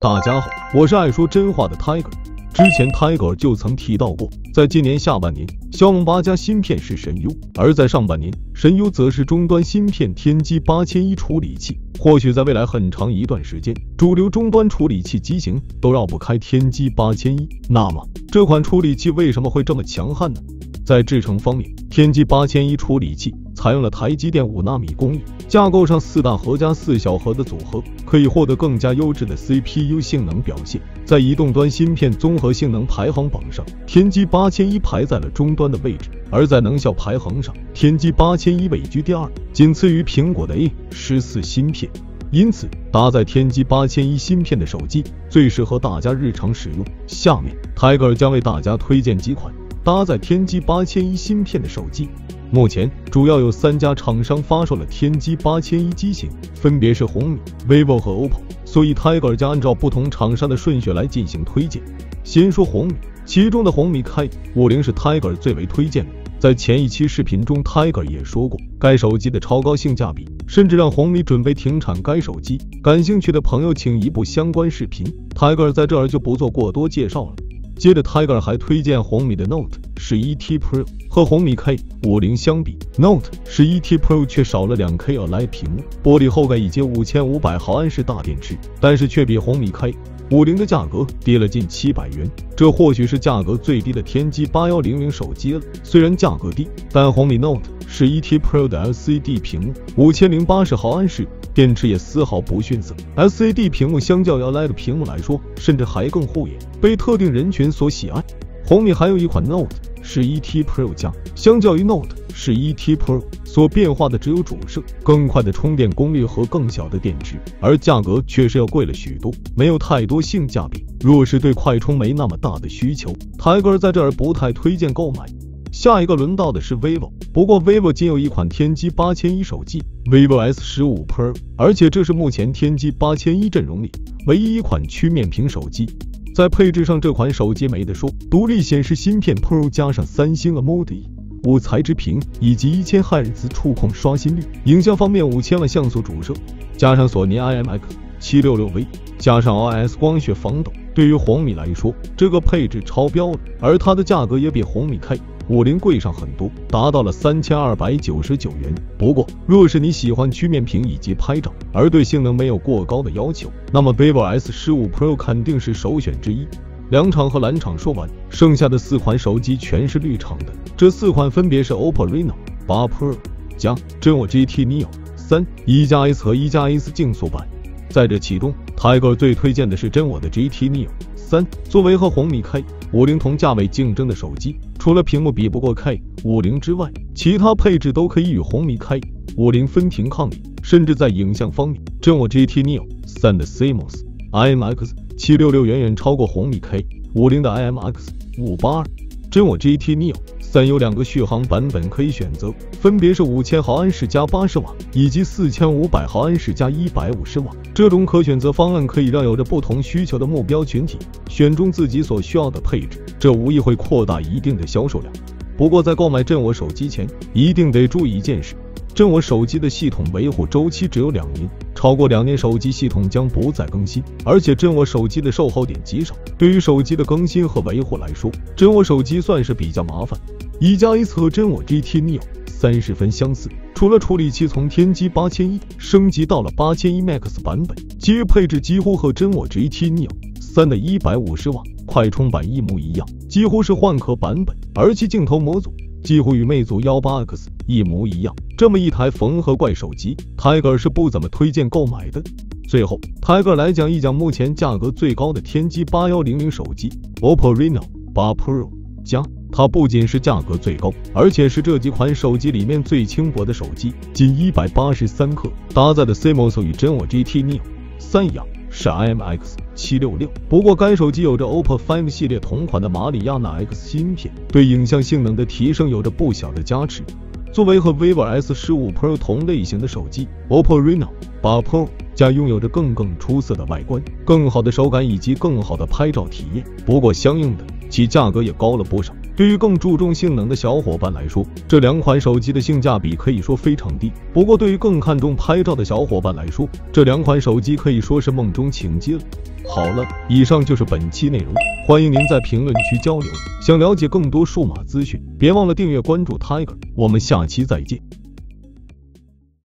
大家好，我是爱说真话的 Tiger。之前 Tiger 就曾提到过，在今年下半年，骁龙8加芯片是神优，而在上半年，神优则是终端芯片天玑8100处理器。或许在未来很长一段时间，主流终端处理器机型都绕不开天玑8100。那么，这款处理器为什么会这么强悍呢？在制程方面，天玑8100处理器采用了台积电5纳米工艺，架构上4大核加4小核的组合，可以获得更加优质的 CPU 性能表现。在移动端芯片综合性能排行榜上，天玑8100排在了中端的位置；而在能效排行上，天玑8100位居第二，仅次于苹果的 A14 芯片。因此，搭载天玑8100芯片的手机最适合大家日常使用。下面 Tiger 将为大家推荐几款搭载天玑8100芯片的手机。目前主要有3家厂商发售了天玑8100机型，分别是红米、vivo 和 OPPO， 所以 Tiger 将按照不同厂商的顺序来进行推荐。先说红米，其中的红米 K50是 Tiger 最为推荐的。在前一期视频中 Tiger 也说过，该手机的超高性价比甚至让红米准备停产该手机。感兴趣的朋友请移步相关视频， Tiger 在这儿就不做过多介绍了。接着 Tiger 还推荐红米的 Note 11T Pro。 和红米 K50相比， Note 11T Pro 却少了 2K OLED 屏幕，玻璃后盖以及5500毫安时大电池，但是却比红米 K50的价格低了近700元，这或许是价格最低的天玑8100手机了。虽然价格低，但红米 Note 11T Pro 的 LCD 屏幕5080毫安时，电池也丝毫不逊色。 LCD 屏幕相较 OLED 屏幕来说，甚至还更护眼，被特定人群所喜爱。红米还有一款 Note 11T Pro 加，相较于 Note 11T Pro 所变化的只有主摄、更快的充电功率和更小的电池，而价格确实要贵了许多，没有太多性价比。若是对快充没那么大的需求， Tiger 在这儿不太推荐购买。下一个轮到的是 vivo， 不过 vivo 仅有一款天玑8100手机 vivo S15 Pro， 而且这是目前天玑8100阵容里唯一一款曲面屏手机。在配置上，这款手机没得说，独立显示芯片 Pro 加上3星 AMOLED5 材质屏以及1000赫兹触控刷新率，影像方面5000万像素主摄，加上索尼 IMX766V， 加上 OIS 光学防抖。对于红米来说，这个配置超标了，而它的价格也比红米 K50贵上很多，达到了3299元。不过，若是你喜欢曲面屏以及拍照，而对性能没有过高的要求，那么 vivo S15 Pro 肯定是首选之一。两厂和蓝厂说完，剩下的4款手机全是绿厂的，这4款分别是 OPPOReno8 Pro 加、真我 GT Neo 3、1+S 和1+S 竞速版。在这其中 ，Tiger 最推荐的是真我的 GT Neo 3。作为和红米 K50同价位竞争的手机，除了屏幕比不过 K50之外，其他配置都可以与红米 K50分庭抗礼。甚至在影像方面，真我 GT Neo 3的 CMOS IMX766 远远超过红米 K50的 IMX582。真我 GT Neo 3有2个续航版本可以选择，分别是5000毫安时加80瓦以及4500毫安时加150瓦。这种可选择方案可以让有着不同需求的目标群体选中自己所需要的配置，这无疑会扩大一定的销售量。不过在购买真我手机前，一定得注意一件事，真我手机的系统维护周期只有2年，超过2年手机系统将不再更新，而且真我手机的售后点极少，对于手机的更新和维护来说，真我手机算是比较麻烦。1+S 和真我 GT Neo 3十分相似，除了处理器从天玑8100升级到了8100 Max 版本，其余配置几乎和真我 GT Neo 3的150瓦快充版一模一样，几乎是换壳版本，而其镜头模组几乎与魅族 18X 一模一样。这么一台缝合怪手机 ，Tiger 是不怎么推荐购买的。最后 ，Tiger 来讲一讲目前价格最高的天玑8100手机 OPPOReno8 Pro 加，它不仅是价格最高，而且是这几款手机里面最轻薄的手机，仅183克，搭载的 CMOS 与真我 GT Neo 3一样，是 IMX766。不过该手机有着 OPPOFind 系列同款的马里亚纳 X 芯片，对影像性能的提升有着不小的加持。作为和 vivo S15 Pro 同类型的手机 ，OPPOReno8 Pro 加拥有着更出色的外观、更好的手感以及更好的拍照体验。不过相应的，其价格也高了不少。对于更注重性能的小伙伴来说，这两款手机的性价比可以说非常低。不过，对于更看重拍照的小伙伴来说，这两款手机可以说是梦中情机了。好了，以上就是本期内容，欢迎您在评论区交流。想了解更多数码资讯，别忘了订阅关注 Tiger， 我们下期再见。